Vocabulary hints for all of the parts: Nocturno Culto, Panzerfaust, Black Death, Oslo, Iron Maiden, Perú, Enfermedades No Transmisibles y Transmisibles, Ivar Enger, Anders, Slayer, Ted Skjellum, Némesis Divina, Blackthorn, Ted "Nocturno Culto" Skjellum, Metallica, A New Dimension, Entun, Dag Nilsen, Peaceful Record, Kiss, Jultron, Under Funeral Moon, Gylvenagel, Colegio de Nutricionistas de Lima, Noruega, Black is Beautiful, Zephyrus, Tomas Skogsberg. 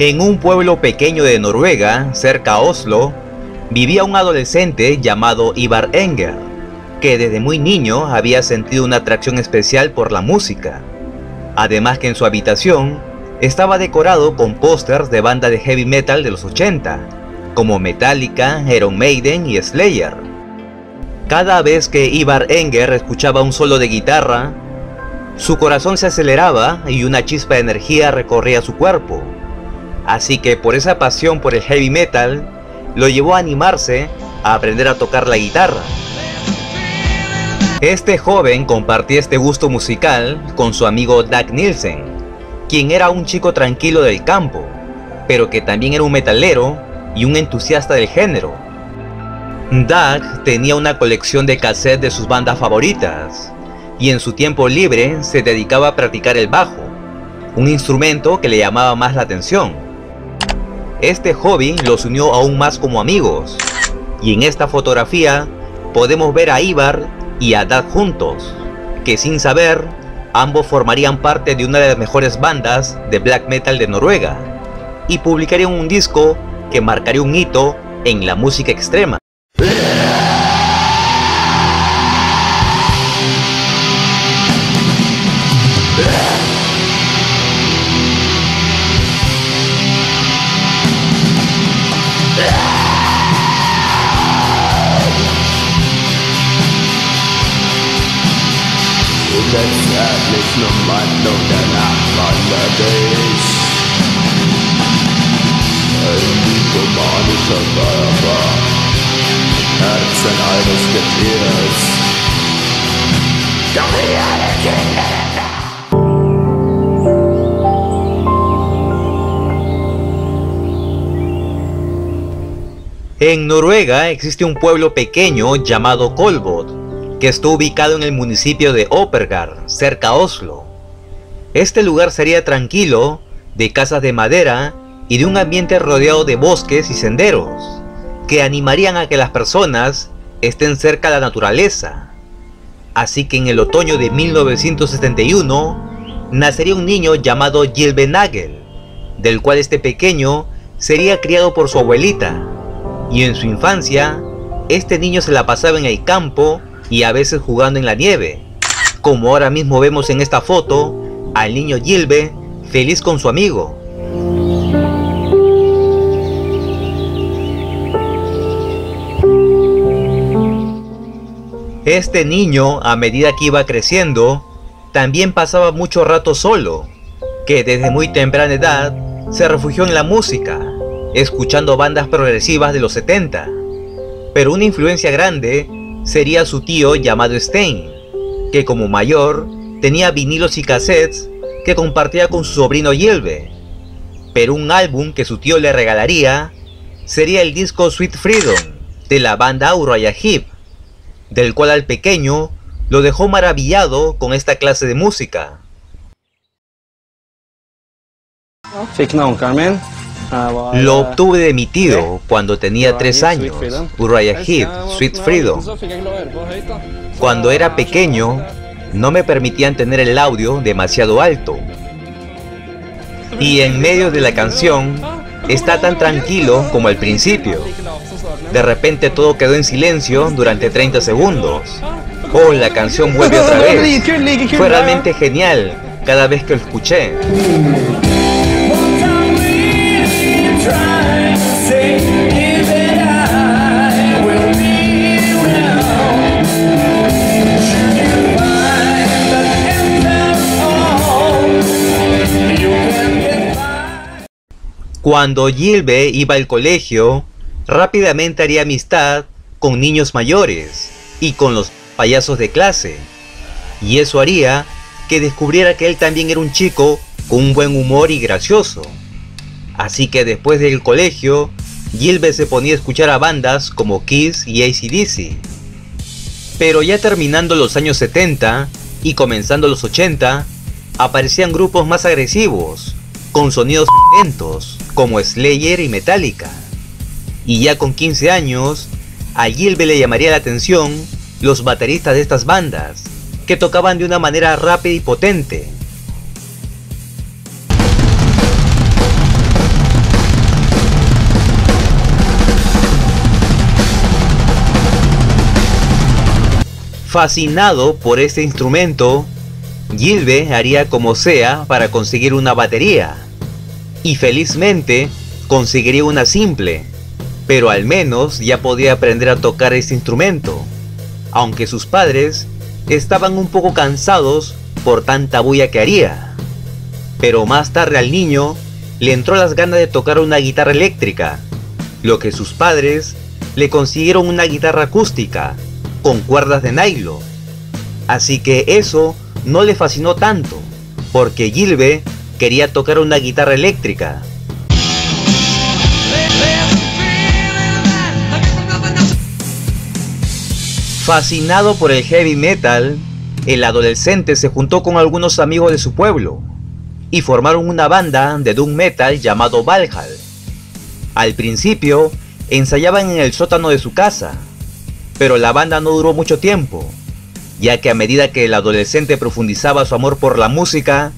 En un pueblo pequeño de Noruega, cerca a Oslo, vivía un adolescente llamado Ivar Enger, que desde muy niño había sentido una atracción especial por la música. Además que en su habitación estaba decorado con pósters de bandas de heavy metal de los 80, como Metallica, Iron Maiden y Slayer. Cada vez que Ivar Enger escuchaba un solo de guitarra, su corazón se aceleraba y una chispa de energía recorría su cuerpo. Así que por esa pasión por el heavy metal, lo llevó a animarse a aprender a tocar la guitarra. Este joven compartía este gusto musical con su amigo Dag Nilsen, quien era un chico tranquilo del campo, pero que también era un metalero y un entusiasta del género. Dag tenía una colección de cassettes de sus bandas favoritas, y en su tiempo libre se dedicaba a practicar el bajo, un instrumento que le llamaba más la atención. Este hobby los unió aún más como amigos, y en esta fotografía podemos ver a Ivar y a Dag juntos, que sin saber, ambos formarían parte de una de las mejores bandas de black metal de Noruega, y publicarían un disco que marcaría un hito en la música extrema. En Noruega existe un pueblo pequeño llamado Kolbotn, que está ubicado en el municipio de Opergar, cerca a Oslo. Este lugar sería tranquilo, de casas de madera y de un ambiente rodeado de bosques y senderos, que animarían a que las personas estén cerca de la naturaleza. Así que en el otoño de 1971 nacería un niño llamado Gylvenagel, del cual este pequeño sería criado por su abuelita, y en su infancia este niño se la pasaba en el campo y a veces jugando en la nieve, como ahora mismo vemos en esta foto al niño Gylve feliz con su amigo. Este niño, a medida que iba creciendo, también pasaba mucho rato solo, que desde muy temprana edad se refugió en la música, escuchando bandas progresivas de los 70. Pero una influencia grande sería su tío llamado Stein, que como mayor tenía vinilos y cassettes que compartía con su sobrino Gylve. Pero un álbum que su tío le regalaría sería el disco Sweet Freedom de la banda Uriah Heep, del cual al pequeño lo dejó maravillado con esta clase de música. Lo obtuve de mi tío cuando tenía 3 años, Uriah Heep, Sweet Freedom. Cuando era pequeño, no me permitían tener el audio demasiado alto. Y en medio de la canción, está tan tranquilo como al principio. De repente todo quedó en silencio durante 30 segundos. Oh, la canción vuelve otra vez. Fue realmente genial cada vez que lo escuché. Cuando Gylve iba al colegio, rápidamente haría amistad con niños mayores y con los payasos de clase, y eso haría que descubriera que él también era un chico con un buen humor y gracioso. Así que después del colegio, Gylve se ponía a escuchar a bandas como Kiss y AC/DC. Pero ya terminando los años 70 y comenzando los 80, aparecían grupos más agresivos, con sonidos lentos, como Slayer y Metallica. Y ya con 15 años, a Gylve le llamaría la atención los bateristas de estas bandas, que tocaban de una manera rápida y potente. Fascinado por este instrumento, Gilbert haría como sea para conseguir una batería, y felizmente conseguiría una simple, pero al menos ya podía aprender a tocar este instrumento, aunque sus padres estaban un poco cansados por tanta bulla que haría. Pero más tarde al niño le entró las ganas de tocar una guitarra eléctrica, lo que sus padres le consiguieron una guitarra acústica con cuerdas de nylon. Así que eso no le fascinó tanto, porque Gilbert quería tocar una guitarra eléctrica. Fascinado por el heavy metal, el adolescente se juntó con algunos amigos de su pueblo y formaron una banda de doom metal llamado Valhall. Al principio ensayaban en el sótano de su casa, pero la banda no duró mucho tiempo, ya que a medida que el adolescente profundizaba su amor por la música,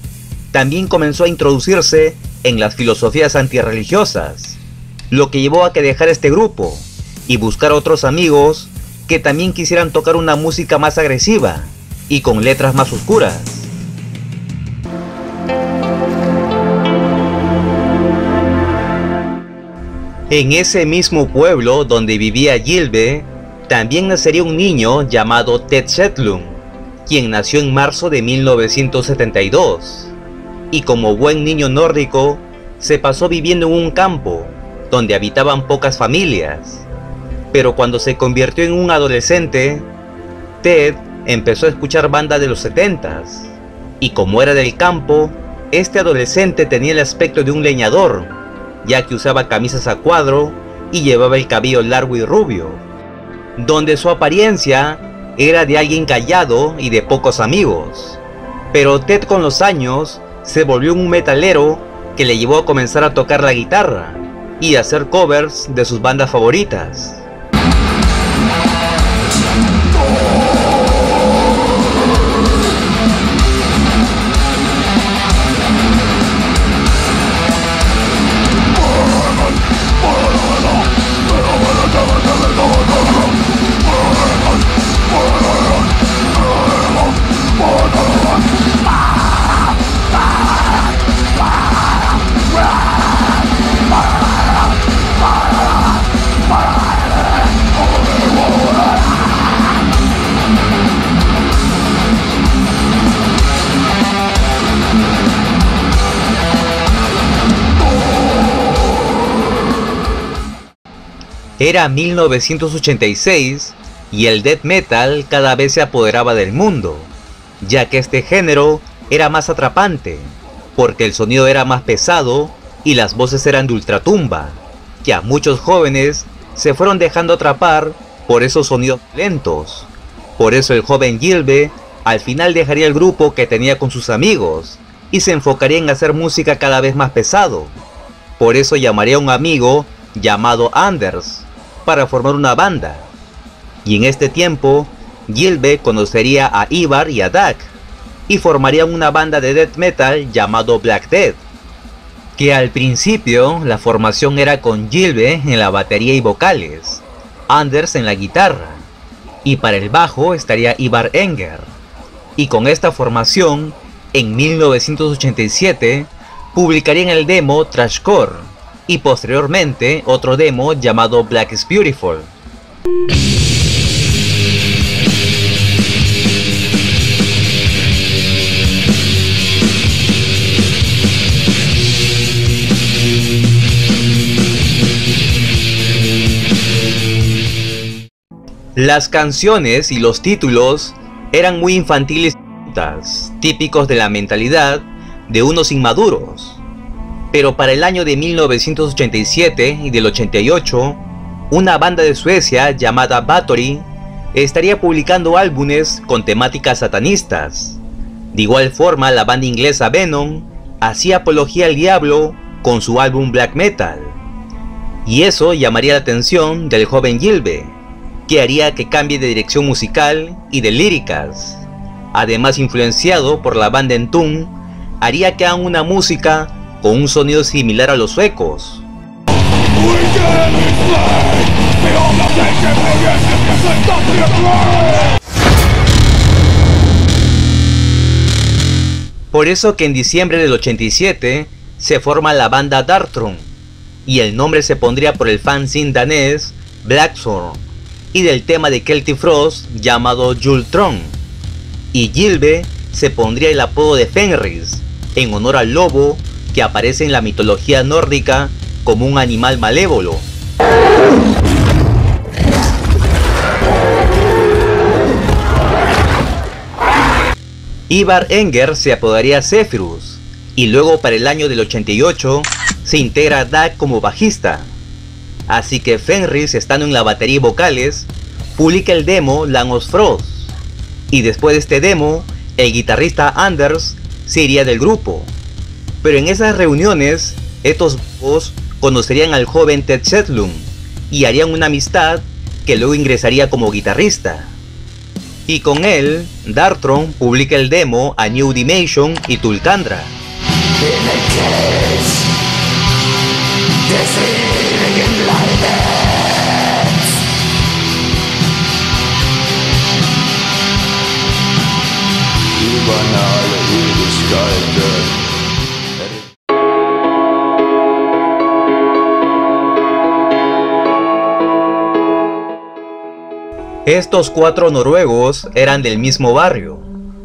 también comenzó a introducirse en las filosofías antirreligiosas, lo que llevó a que dejara este grupo y buscar otros amigos que también quisieran tocar una música más agresiva y con letras más oscuras. En ese mismo pueblo donde vivía Gilbert, también nacería un niño llamado Ted Skjellum, quien nació en marzo de 1972, y como buen niño nórdico, se pasó viviendo en un campo, donde habitaban pocas familias. Pero cuando se convirtió en un adolescente, Ted empezó a escuchar bandas de los 70s, y como era del campo, este adolescente tenía el aspecto de un leñador, ya que usaba camisas a cuadro y llevaba el cabello largo y rubio, donde su apariencia era de alguien callado y de pocos amigos. Pero Ted con los años se volvió un metalero que le llevó a comenzar a tocar la guitarra y a hacer covers de sus bandas favoritas. Era 1986 y el death metal cada vez se apoderaba del mundo, ya que este género era más atrapante, porque el sonido era más pesado y las voces eran de ultratumba, que a muchos jóvenes se fueron dejando atrapar por esos sonidos lentos. Por eso el joven Gilbert al final dejaría el grupo que tenía con sus amigos y se enfocaría en hacer música cada vez más pesado. Por eso llamaría a un amigo llamado Anders para formar una banda, y en este tiempo Gilbert conocería a Ivar y a Dag y formarían una banda de death metal llamado Black Death, que al principio la formación era con Gilbert en la batería y vocales, Anders en la guitarra, y para el bajo estaría Ivar Enger. Y con esta formación, en 1987 publicarían el demo Trashcore y posteriormente otro demo llamado Black is Beautiful. Las canciones y los títulos eran muy infantiles, típicos de la mentalidad de unos inmaduros. Pero para el año de 1987 y del 88, una banda de Suecia llamada Bathory estaría publicando álbumes con temáticas satanistas. De igual forma, la banda inglesa Venom hacía apología al diablo con su álbum Black Metal. Y eso llamaría la atención del joven Gilbert, que haría que cambie de dirección musical y de líricas. Además, influenciado por la banda Entun, haría que hagan una música con un sonido similar a los suecos. Por eso que en diciembre del 87 se forma la banda Darkthrone, y el nombre se pondría por el fanzine danés Blackthorn, y del tema de Celtic Frost llamado Jultron, y Gilbe se pondría el apodo de Fenriz, en honor al lobo que aparece en la mitología nórdica como un animal malévolo. Ivar Enger se apodaría Zephyrus, y luego para el año del 88 se integra Dag como bajista. Así que Fenriz, estando en la batería y vocales, publica el demo Land of Frost, y después de este demo el guitarrista Anders se iría del grupo. Pero en esas reuniones estos dos conocerían al joven Ted Skjellum y harían una amistad que luego ingresaría como guitarrista. Y con él, Darkthrone publica el demo A New Dimension y Tulkandra. Estos cuatro noruegos eran del mismo barrio,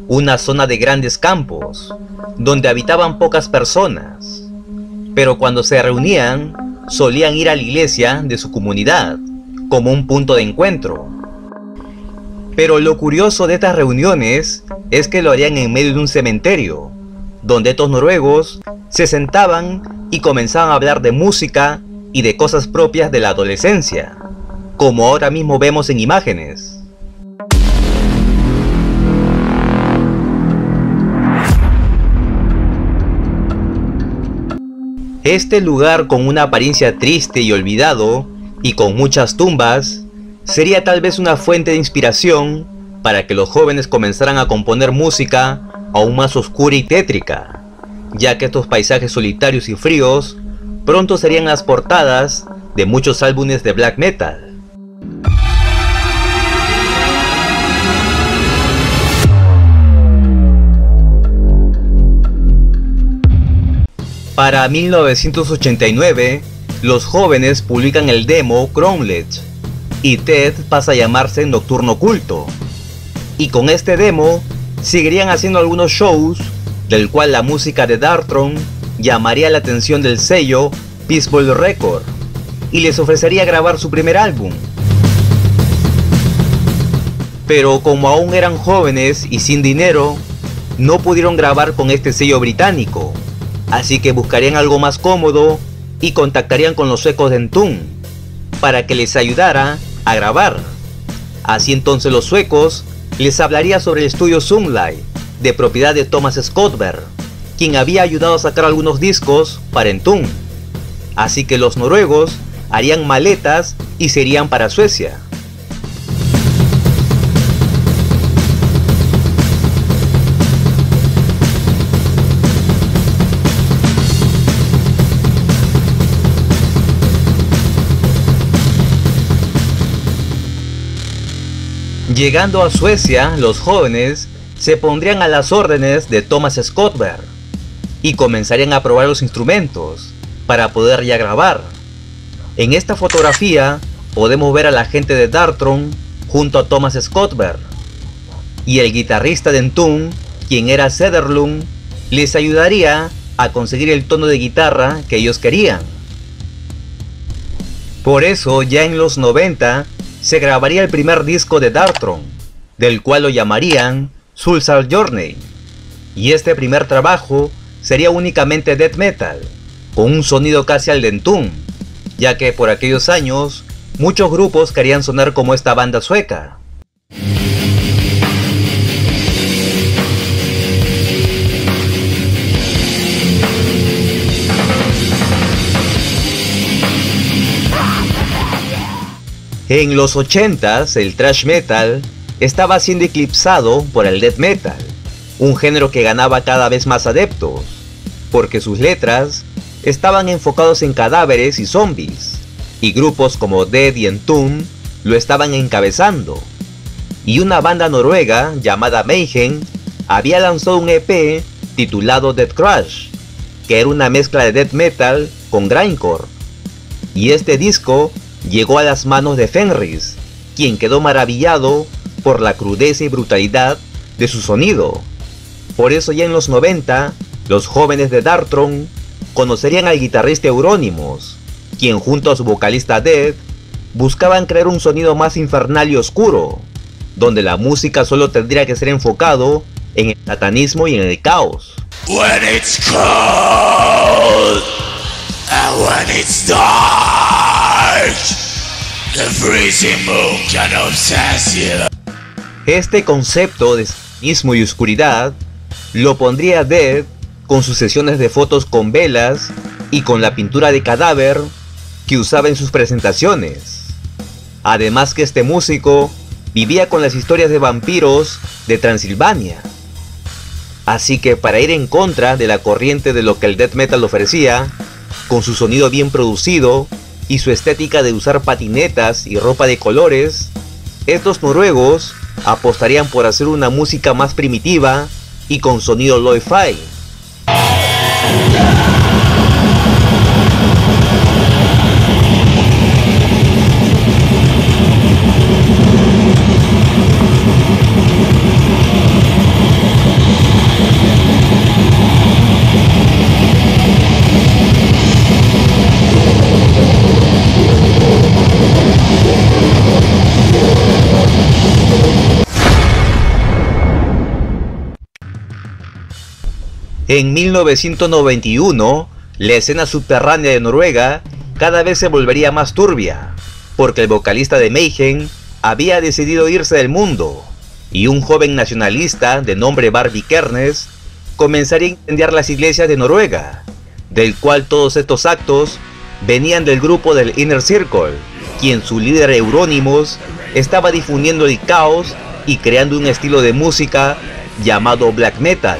una zona de grandes campos, donde habitaban pocas personas, pero cuando se reunían, solían ir a la iglesia de su comunidad, como un punto de encuentro. Pero lo curioso de estas reuniones es que lo harían en medio de un cementerio, donde estos noruegos se sentaban y comenzaban a hablar de música y de cosas propias de la adolescencia, como ahora mismo vemos en imágenes. Este lugar, con una apariencia triste y olvidado, y con muchas tumbas, sería tal vez una fuente de inspiración para que los jóvenes comenzaran a componer música aún más oscura y tétrica, ya que estos paisajes solitarios y fríos pronto serían las portadas de muchos álbumes de black metal. Para 1989, los jóvenes publican el demo Crownlet, y Ted pasa a llamarse Nocturno Culto, y con este demo seguirían haciendo algunos shows, del cual la música de Darkthrone llamaría la atención del sello Peaceful Record, y les ofrecería grabar su primer álbum. Pero como aún eran jóvenes y sin dinero, no pudieron grabar con este sello británico, así que buscarían algo más cómodo y contactarían con los suecos de Entun para que les ayudara a grabar. Así entonces los suecos les hablaría sobre el estudio Sunlight, de propiedad de Tomas Skogsberg, quien había ayudado a sacar algunos discos para Entun. Así que los noruegos harían maletas y se irían para Suecia. Llegando a Suecia, los jóvenes se pondrían a las órdenes de Tomas Skogsberg y comenzarían a probar los instrumentos para poder ya grabar. En esta fotografía podemos ver a la gente de Darkthrone junto a Tomas Skogsberg, y el guitarrista de Entun, quien era Söderlund, les ayudaría a conseguir el tono de guitarra que ellos querían. Por eso ya en los 90 se grabaría el primer disco de Darkthrone, del cual lo llamarían Soulside Journey, y este primer trabajo sería únicamente death metal, con un sonido casi al de Entun, ya que por aquellos años muchos grupos querían sonar como esta banda sueca. En los 80s el thrash metal estaba siendo eclipsado por el death metal, un género que ganaba cada vez más adeptos, porque sus letras estaban enfocados en cadáveres y zombies, y grupos como Dead y Entun lo estaban encabezando. Y una banda noruega llamada Mayhem había lanzado un EP titulado Deathcrush, que era una mezcla de death metal con grindcore, y este disco llegó a las manos de Fenriz, quien quedó maravillado por la crudeza y brutalidad de su sonido. Por eso ya en los 90, los jóvenes de Darkthrone conocerían al guitarrista Euronymous, quien junto a su vocalista Dead, buscaban crear un sonido más infernal y oscuro, donde la música solo tendría que ser enfocado en el satanismo y en el caos. When it's cold, and when it's dark, the freezing moon can obsess you. Este concepto de satanismo y oscuridad lo pondría Dead con sus sesiones de fotos con velas y con la pintura de cadáver que usaba en sus presentaciones. Además que este músico vivía con las historias de vampiros de Transilvania. Así que para ir en contra de la corriente de lo que el death metal ofrecía, con su sonido bien producido y su estética de usar patinetas y ropa de colores, estos noruegos apostarían por hacer una música más primitiva y con sonido lo-fi. En 1991, la escena subterránea de Noruega cada vez se volvería más turbia, porque el vocalista de Mayhem había decidido irse del mundo, y un joven nacionalista de nombre Varg Vikernes comenzaría a incendiar las iglesias de Noruega, del cual todos estos actos venían del grupo del Inner Circle, quien su líder Euronymous estaba difundiendo el caos y creando un estilo de música llamado black metal.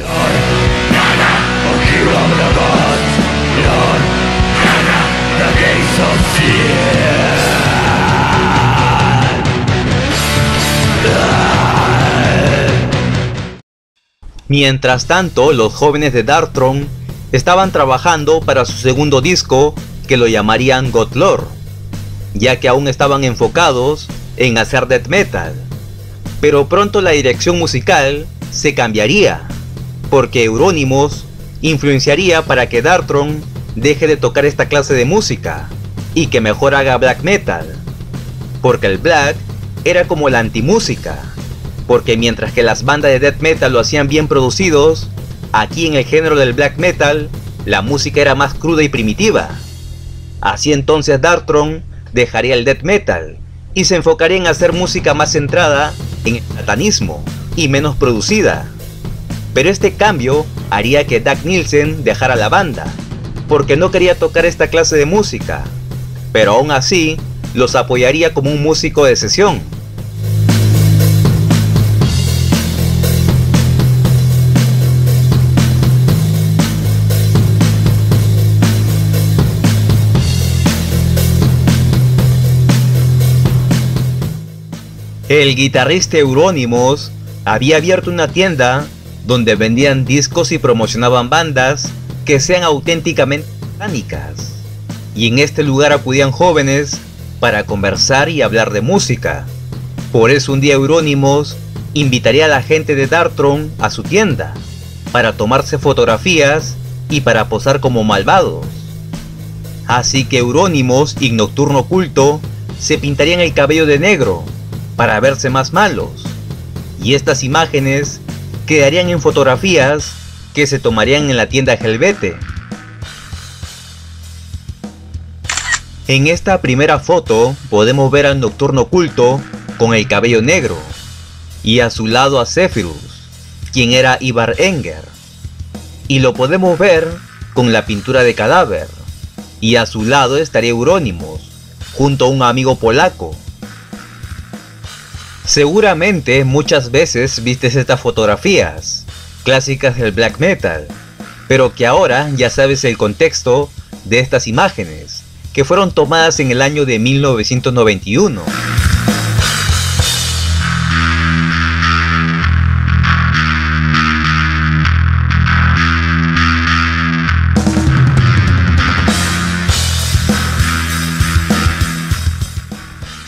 Mientras tanto, los jóvenes de Darkthrone estaban trabajando para su segundo disco, que lo llamarían Godlord, ya que aún estaban enfocados en hacer death metal. Pero pronto la dirección musical se cambiaría, porque Euronymous influenciaría para que Darkthrone deje de tocar esta clase de música y que mejor haga black metal, porque el black era como la antimúsica, porque mientras que las bandas de death metal lo hacían bien producidos, aquí en el género del black metal la música era más cruda y primitiva. Así entonces Darkthrone dejaría el death metal y se enfocaría en hacer música más centrada en el satanismo y menos producida. Pero este cambio haría que Dag Nilsen dejara la banda, porque no quería tocar esta clase de música, pero aún así los apoyaría como un músico de sesión. El guitarrista Euronymous había abierto una tienda donde vendían discos y promocionaban bandas que sean auténticamente satánicas, y en este lugar acudían jóvenes para conversar y hablar de música. Por eso un día Euronymous invitaría a la gente de Darkthrone a su tienda para tomarse fotografías y para posar como malvados. Así que Euronymous y Nocturno Culto se pintarían el cabello de negro para verse más malos, y estas imágenes quedarían en fotografías que se tomarían en la tienda Helvete. En esta primera foto podemos ver al Nocturno Culto con el cabello negro, y a su lado a Zephyrus, quien era Ivar Enger, y lo podemos ver con la pintura de cadáver, y a su lado estaría Euronymous junto a un amigo polaco. Seguramente muchas veces viste estas fotografías, clásicas del black metal, pero que ahora ya sabes el contexto de estas imágenes, que fueron tomadas en el año de 1991.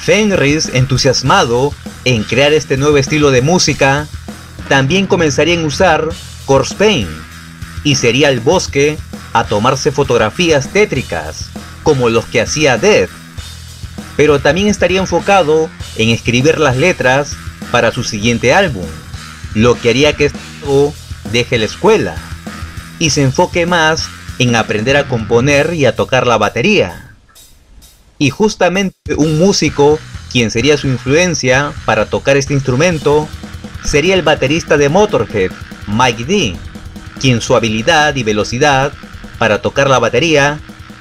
Fenriz, entusiasmado en crear este nuevo estilo de música, también comenzaría en usar corpse paint y sería al bosque a tomarse fotografías tétricas, como los que hacía Dead, pero también estaría enfocado en escribir las letras para su siguiente álbum, lo que haría que este chico deje la escuela y se enfoque más en aprender a componer y a tocar la batería. Y justamente un músico quien sería su influencia para tocar este instrumento sería el baterista de Motorhead, Mike D, quien su habilidad y velocidad para tocar la batería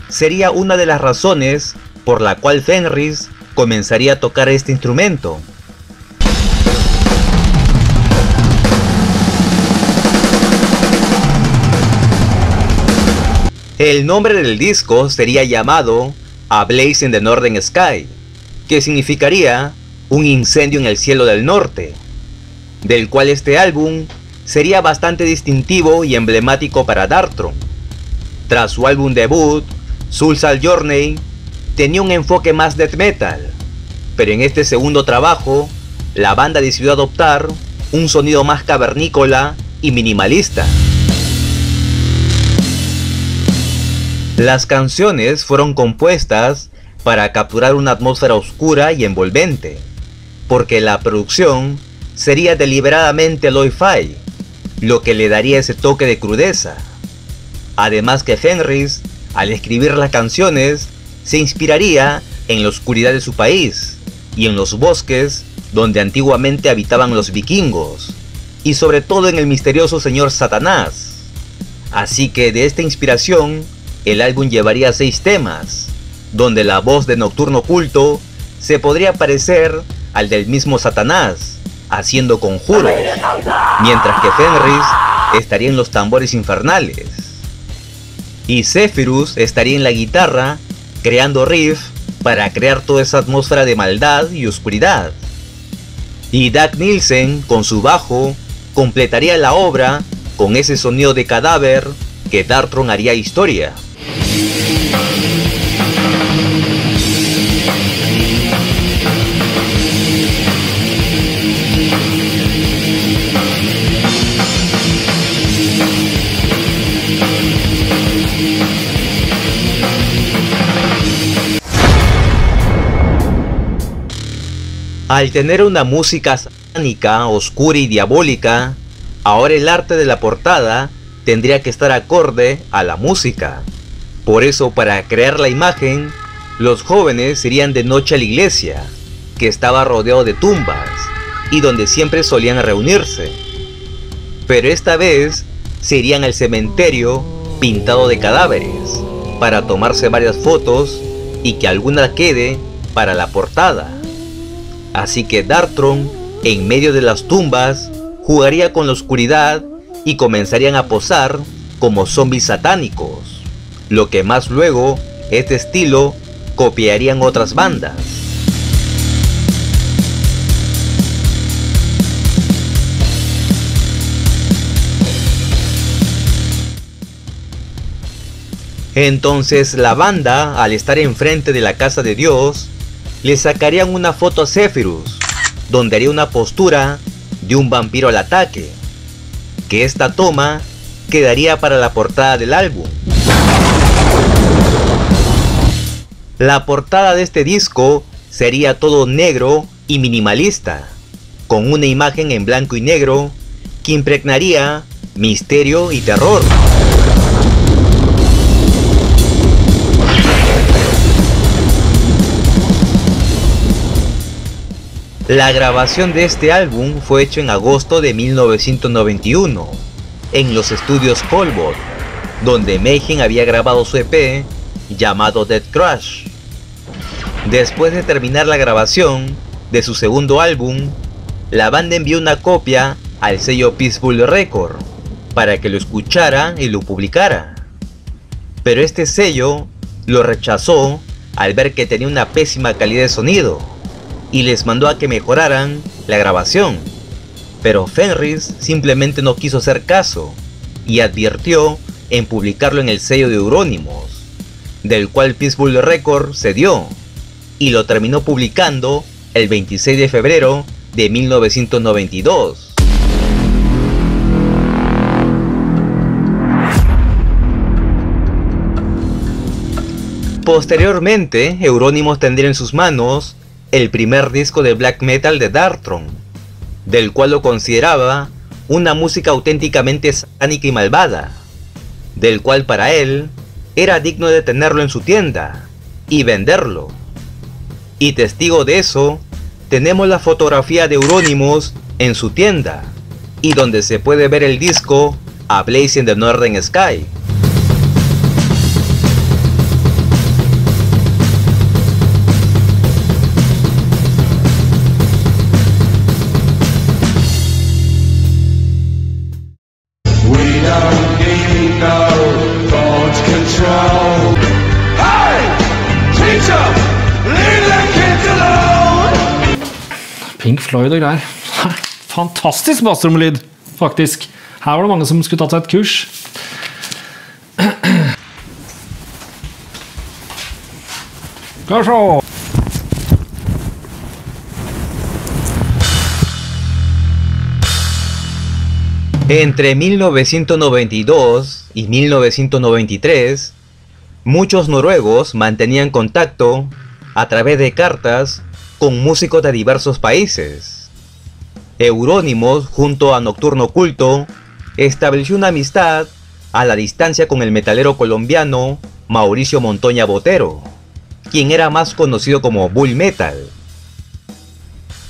sería una de las razones por la cual Fenriz comenzaría a tocar este instrumento. El nombre del disco sería llamado A Blaze in the Northern Sky, que significaría un incendio en el cielo del norte, del cual este álbum sería bastante distintivo y emblemático para Darkthrone. Tras su álbum debut, Soulside Journey tenía un enfoque más death metal, pero en este segundo trabajo, la banda decidió adoptar un sonido más cavernícola y minimalista. Las canciones fueron compuestas para capturar una atmósfera oscura y envolvente, porque la producción sería deliberadamente lo-fi, lo que le daría ese toque de crudeza. Además que Fenriz, al escribir las canciones, se inspiraría en la oscuridad de su país y en los bosques donde antiguamente habitaban los vikingos, y sobre todo en el misterioso señor Satanás. Así que de esta inspiración, el álbum llevaría 6 temas, donde la voz de Nocturno Culto se podría parecer al del mismo Satanás, haciendo conjuros, mientras que Fenriz estaría en los tambores infernales, y Zephyrus estaría en la guitarra, creando riff para crear toda esa atmósfera de maldad y oscuridad. Y Dag Nilsen, con su bajo, completaría la obra con ese sonido de cadáver que Darkthrone haría historia. Al tener una música satánica, oscura y diabólica, ahora el arte de la portada tendría que estar acorde a la música. Por eso, para crear la imagen, los jóvenes irían de noche a la iglesia, que estaba rodeado de tumbas y donde siempre solían reunirse. Pero esta vez se irían al cementerio pintado de cadáveres para tomarse varias fotos y que alguna quede para la portada. Así que Darkthrone, en medio de las tumbas, jugaría con la oscuridad y comenzarían a posar como zombies satánicos, lo que más luego este estilo copiarían otras bandas. Entonces la banda, al estar enfrente de la casa de Dios, le sacarían una foto a Zephyrus, donde haría una postura de un vampiro al ataque, que esta toma quedaría para la portada del álbum. La portada de este disco sería todo negro y minimalista, con una imagen en blanco y negro que impregnaría misterio y terror. La grabación de este álbum fue hecha en agosto de 1991, en los estudios Kolbotn, donde Mayhem había grabado su EP llamado Deathcrush. Después de terminar la grabación de su segundo álbum, la banda envió una copia al sello Peaceful Record para que lo escuchara y lo publicara. Pero este sello lo rechazó al ver que tenía una pésima calidad de sonido, y les mandó a que mejoraran la grabación. Pero Fenriz simplemente no quiso hacer caso y advirtió en publicarlo en el sello de Euronymous, del cual Peaceful Record cedió, y lo terminó publicando el 26 de febrero de 1992. Posteriormente, Euronymous tendría en sus manos el primer disco de black metal de Darkthrone, del cual lo consideraba una música auténticamente satánica y malvada, del cual para él era digno de tenerlo en su tienda y venderlo. Y testigo de eso, tenemos la fotografía de Euronymous en su tienda, y donde se puede ver el disco A Blaze in the Northern Sky. Floyd og greier. Fantastisk bastrommelyd, faktisk. Her var det mange som skulle tatt seg et kurs. Skal vi se. Entre 1992 y 1993, muchos noruegos mantenían contacto a través de cartas con músicos de diversos países. Euronymous, junto a Nocturno Culto, estableció una amistad a la distancia con el metalero colombiano Mauricio Montoña Botero, quien era más conocido como Bull Metal.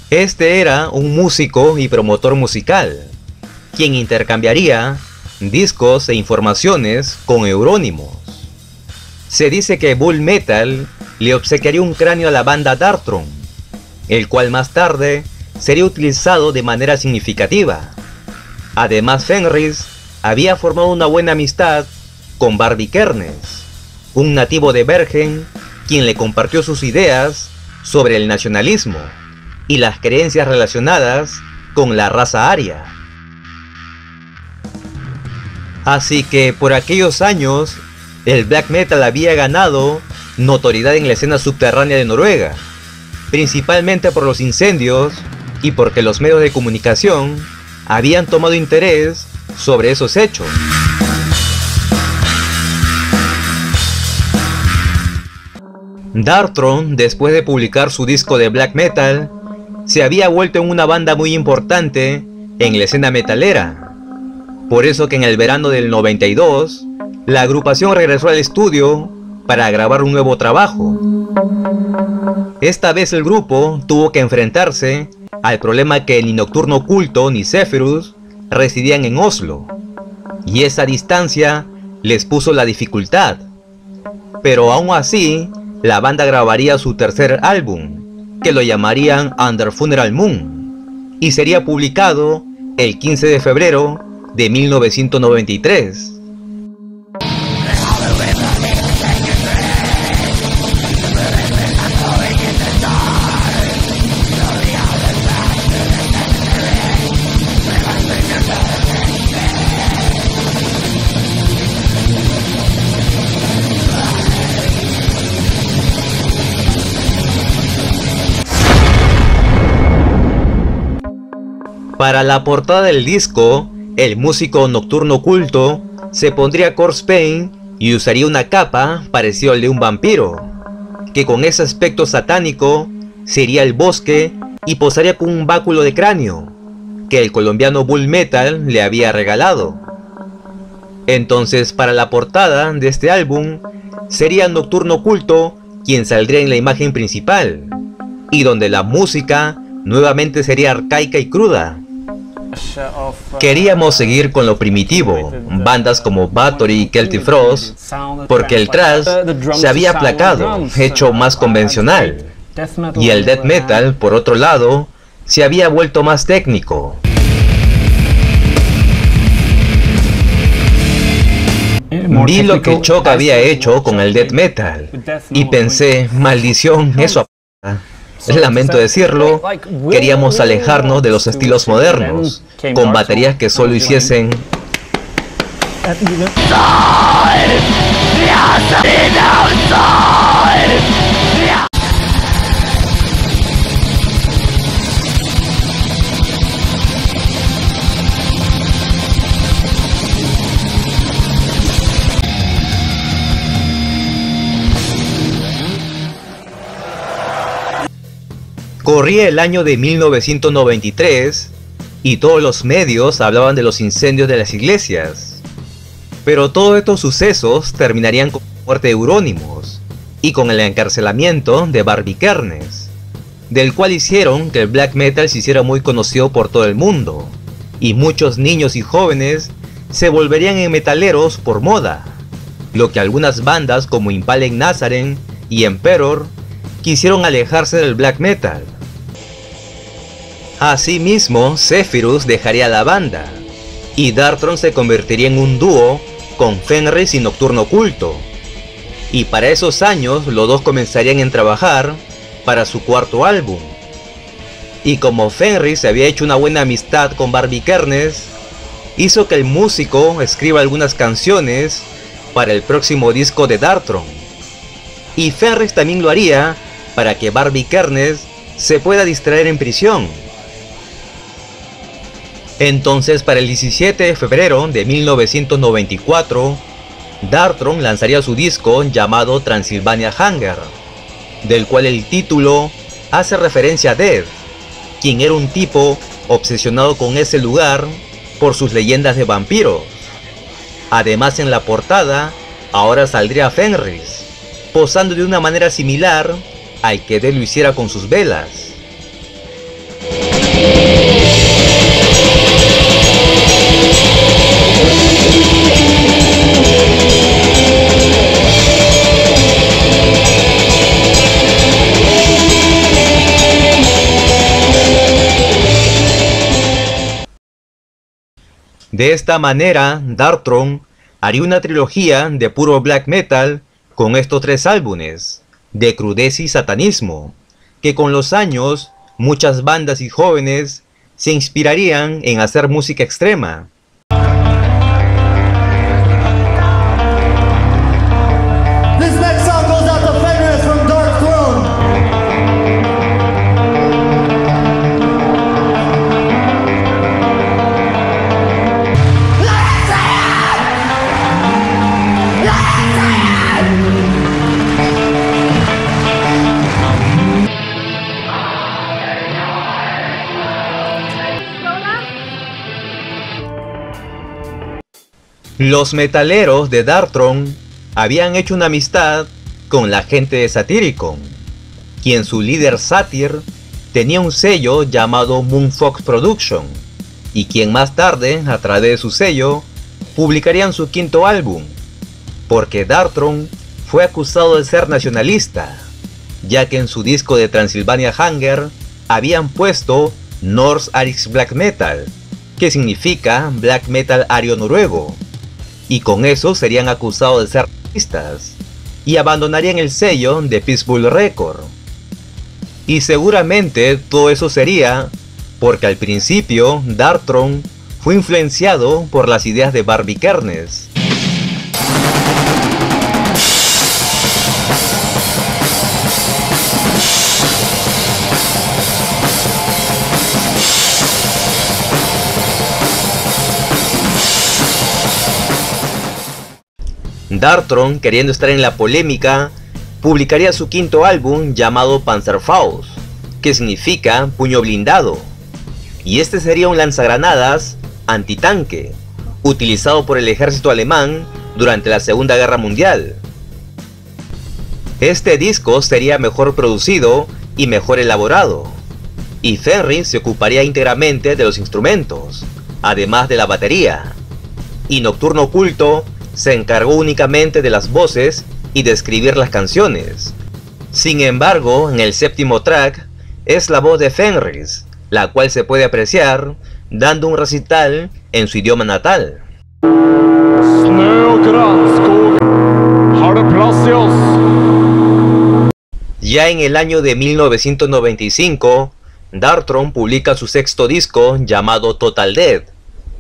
Este era un músico y promotor musical, quien intercambiaría discos e informaciones con Euronymous. Se dice que Bull Metal le obsequiaría un cráneo a la banda Darkthrone, el cual más tarde sería utilizado de manera significativa. Además, Fenriz había formado una buena amistad con Barbie Kearns, un nativo de Bergen, quien le compartió sus ideas sobre el nacionalismo y las creencias relacionadas con la raza aria. Así que por aquellos años, el black metal había ganado notoriedad en la escena subterránea de Noruega, principalmente por los incendios y porque los medios de comunicación habían tomado interés sobre esos hechos. Darkthrone, después de publicar su disco de black metal, se había vuelto en una banda muy importante en la escena metalera. Por eso que en el verano del 92, la agrupación regresó al estudio para grabar un nuevo trabajo. Esta vez el grupo tuvo que enfrentarse al problema que ni Nocturno Culto ni Zephyrus residían en Oslo, y esa distancia les puso la dificultad. Pero aún así, la banda grabaría su tercer álbum, que lo llamarían Under Funeral Moon, y sería publicado el 15 de febrero de 1993. Para la portada del disco, el músico Nocturno Culto se pondría corpse paint y usaría una capa parecida al de un vampiro, que con ese aspecto satánico sería el bosque, y posaría con un báculo de cráneo que el colombiano Bull Metal le había regalado. Entonces, para la portada de este álbum, sería Nocturno Culto quien saldría en la imagen principal, y donde la música nuevamente sería arcaica y cruda. Queríamos seguir con lo primitivo, bandas como Bathory y Celtic Frost, porque el thrash se había aplacado, hecho más convencional, y el death metal, por otro lado, se había vuelto más técnico. Vi lo que Chuck había hecho con el death metal y pensé, maldición, eso apaga. Lamento decirlo, queríamos alejarnos de los estilos modernos, con baterías que solo hiciesen... Corría el año de 1993 y todos los medios hablaban de los incendios de las iglesias. Pero todos estos sucesos terminarían con la muerte de Euronymous y con el encarcelamiento de Barbie Kearns, del cual hicieron que el black metal se hiciera muy conocido por todo el mundo, y muchos niños y jóvenes se volverían en metaleros por moda, lo que algunas bandas como Impale Nazaren y Emperor quisieron alejarse del black metal. Asimismo, Zephyrus dejaría la banda, y Darkthrone se convertiría en un dúo con Fenriz y Nocturno Culto, y para esos años los dos comenzarían a trabajar para su cuarto álbum. Y como Fenriz había hecho una buena amistad con Barbie Kearns, hizo que el músico escriba algunas canciones para el próximo disco de Darkthrone, y Fenriz también lo haría para que Barbie Kearns se pueda distraer en prisión. Entonces, para el 17 de febrero de 1994, Darkthrone lanzaría su disco llamado Transilvanian Hunger, del cual el título hace referencia a Dead, quien era un tipo obsesionado con ese lugar por sus leyendas de vampiros. Además, en la portada ahora saldría Fenriz, posando de una manera similar al que Dead lo hiciera con sus velas. De esta manera, Darkthrone haría una trilogía de puro black metal con estos tres álbumes de crudeza y satanismo, que con los años muchas bandas y jóvenes se inspirarían en hacer música extrema. Los metaleros de Darkthrone habían hecho una amistad con la gente de Satyricon, quien su líder Satyr tenía un sello llamado Moonfox Production, y quien más tarde, a través de su sello, publicarían su quinto álbum, porque Darkthrone fue acusado de ser nacionalista, ya que en su disco de Transilvanian Hunger habían puesto Norse Irish Black Metal, que significa black metal ario noruego, y con eso serían acusados de ser racistas y abandonarían el sello de Peaceful Record. Y seguramente todo eso sería porque al principio Darkthrone fue influenciado por las ideas de Barbie Kearns. Darkthrone, queriendo estar en la polémica, publicaría su quinto álbum llamado Panzerfaust, que significa puño blindado, y este sería un lanzagranadas antitanque, utilizado por el ejército alemán durante la Segunda Guerra Mundial. Este disco sería mejor producido y mejor elaborado, y Fenriz se ocuparía íntegramente de los instrumentos, además de la batería, y Nocturno Culto se encargó únicamente de las voces y de escribir las canciones. Sin embargo, en el séptimo track es la voz de Fenriz, la cual se puede apreciar dando un recital en su idioma natal. Ya en el año de 1995, Darkthrone publica su sexto disco llamado Total Dead,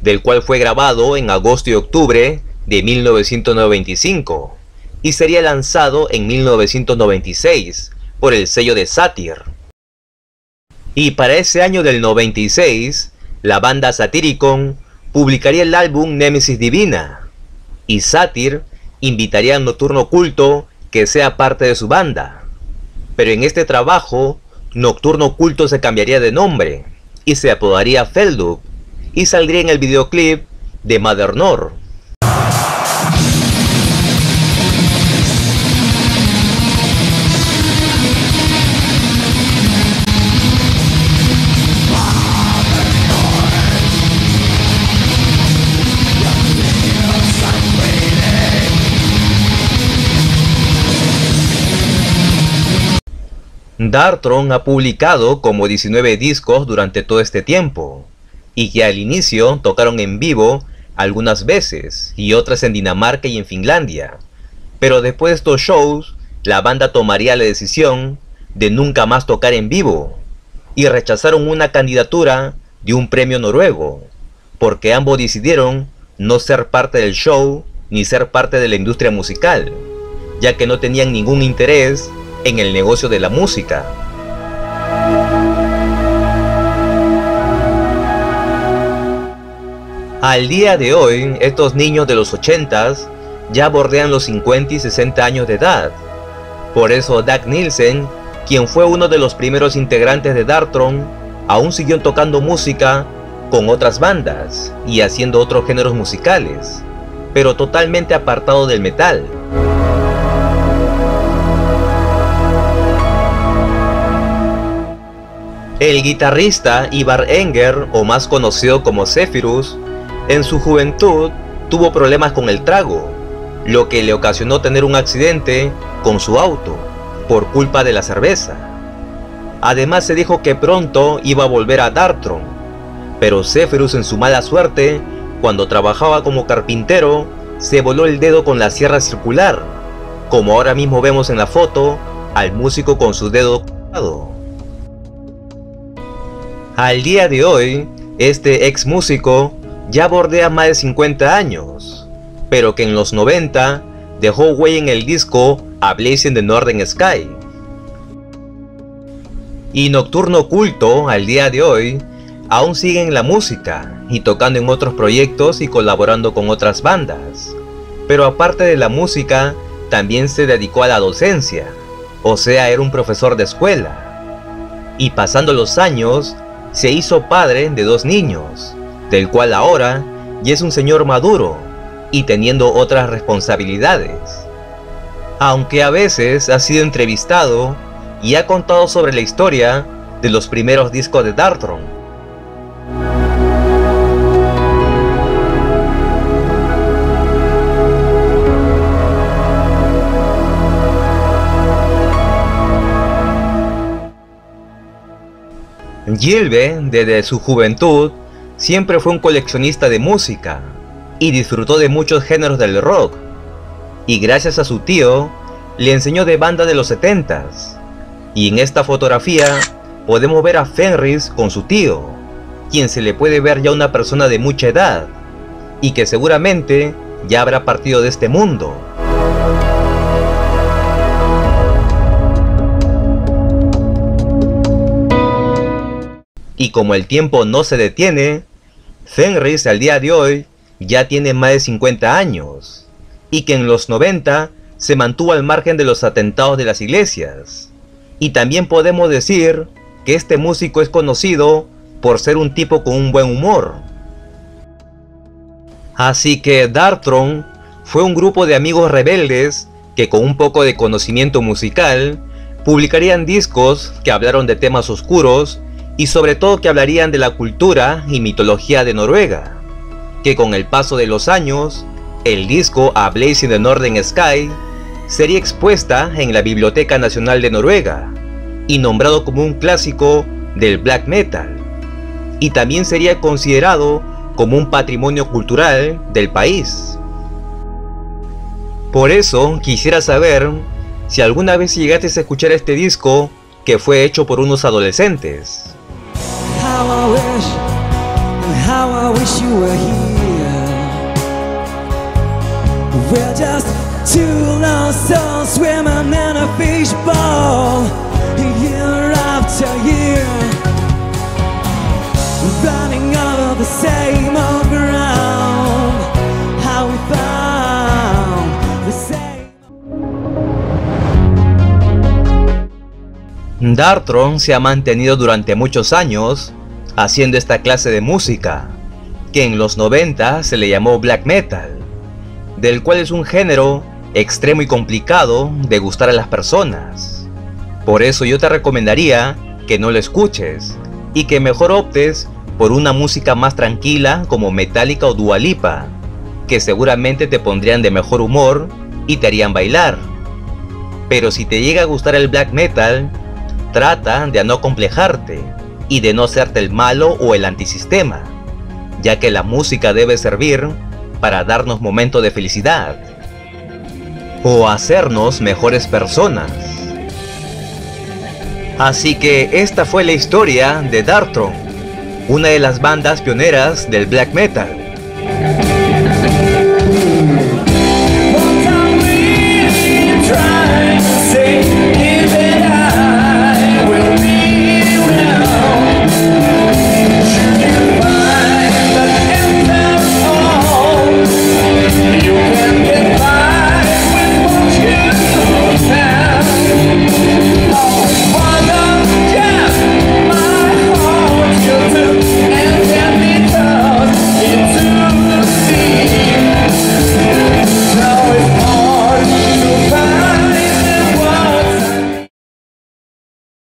del cual fue grabado en agosto y octubre de 1995, y sería lanzado en 1996 por el sello de Satyr. Y para ese año del 96, la banda Satyricon publicaría el álbum Némesis Divina, y Satyr invitaría a Nocturno Culto que sea parte de su banda. Pero en este trabajo Nocturno Culto se cambiaría de nombre y se apodaría Feldup y saldría en el videoclip de Mother North. Darkthrone ha publicado como 19 discos durante todo este tiempo, y que al inicio tocaron en vivo algunas veces y otras en Dinamarca y en Finlandia, pero después de estos shows la banda tomaría la decisión de nunca más tocar en vivo y rechazaron una candidatura de un premio noruego, porque ambos decidieron no ser parte del show ni ser parte de la industria musical, ya que no tenían ningún interés en el negocio de la música. Al día de hoy, estos niños de los 80s ya bordean los 50 y 60 años de edad. Por eso Dag Nilsen, quien fue uno de los primeros integrantes de Darkthrone, aún siguió tocando música con otras bandas y haciendo otros géneros musicales, pero totalmente apartado del metal. El guitarrista Ivar Enger, o más conocido como Zephyrus, en su juventud tuvo problemas con el trago, lo que le ocasionó tener un accidente con su auto, por culpa de la cerveza. Además se dijo que pronto iba a volver a Darkthrone, pero Zephyrus, en su mala suerte, cuando trabajaba como carpintero, se voló el dedo con la sierra circular, como ahora mismo vemos en la foto al músico con su dedo cortado. Al día de hoy, este ex músico ya bordea más de 50 años, pero que en los 90 dejó huella en el disco A Blaze in the Northern Sky. Y Nocturno Culto, al día de hoy, aún sigue en la música y tocando en otros proyectos y colaborando con otras bandas, pero aparte de la música, también se dedicó a la docencia, o sea, era un profesor de escuela. Y pasando los años, se hizo padre de dos niños, del cual ahora ya es un señor maduro y teniendo otras responsabilidades. Aunque a veces ha sido entrevistado y ha contado sobre la historia de los primeros discos de Darkthrone. Gilbe, desde su juventud, siempre fue un coleccionista de música y disfrutó de muchos géneros del rock, y gracias a su tío le enseñó de banda de los 70s, y en esta fotografía podemos ver a Fenriz con su tío, quien se le puede ver ya una persona de mucha edad y que seguramente ya habrá partido de este mundo. Y como el tiempo no se detiene, Fenriz al día de hoy ya tiene más de 50 años, y que en los 90 se mantuvo al margen de los atentados de las iglesias. Y también podemos decir que este músico es conocido por ser un tipo con un buen humor. Así que Darkthrone fue un grupo de amigos rebeldes que con un poco de conocimiento musical publicarían discos que hablaron de temas oscuros y sobre todo que hablarían de la cultura y mitología de Noruega, que con el paso de los años, el disco A Blaze in the Northern Sky sería expuesta en la Biblioteca Nacional de Noruega y nombrado como un clásico del black metal, y también sería considerado como un patrimonio cultural del país. Por eso quisiera saber si alguna vez llegaste a escuchar este disco que fue hecho por unos adolescentes. Darkthrone se ha mantenido durante muchos años haciendo esta clase de música, que en los 90 se le llamó black metal, del cual es un género extremo y complicado de gustar a las personas. Por eso yo te recomendaría que no lo escuches y que mejor optes por una música más tranquila como Metallica o Dua Lipa, que seguramente te pondrían de mejor humor y te harían bailar. Pero si te llega a gustar el black metal, trata de no acomplejarte y de no hacerte el malo o el antisistema, ya que la música debe servir para darnos momentos de felicidad o hacernos mejores personas. Así que esta fue la historia de Darkthrone, una de las bandas pioneras del black metal.